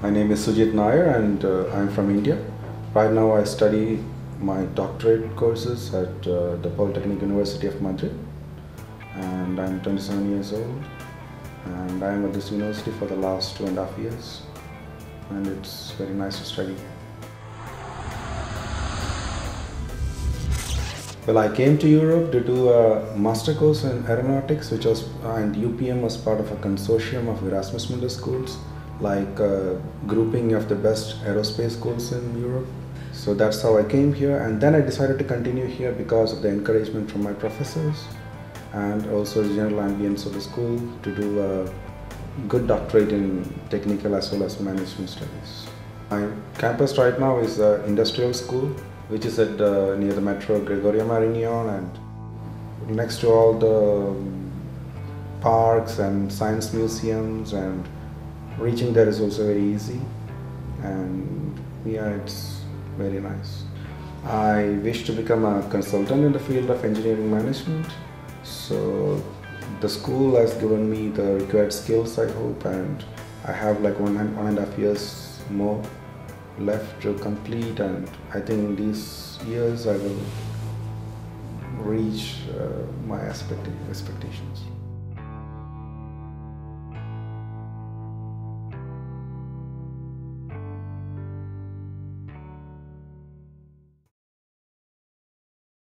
My name is Sujit Nair and I'm from India. Right now I study my doctorate courses at the Polytechnic University of Madrid, and I'm 27 years old, and I'm at this university for the last 2.5 years, and it's very nice to study here. Well, I came to Europe to do a master course in aeronautics, which was, and UPM was part of a consortium of Erasmus Mundus schools, like a grouping of the best aerospace schools in Europe. So that's how I came here, and then I decided to continue here because of the encouragement from my professors and also the general ambience of the school to do a good doctorate in technical as well as management studies. My campus right now is an industrial school, which is at near the metro Gregorio Marañón, and next to all the parks and science museums, and reaching there is also very easy, and yeah, it's very nice. I wish to become a consultant in the field of engineering management, so the school has given me the required skills, I hope, and I have like 1.5 years more left to complete, and I think in these years I will reach my expectations.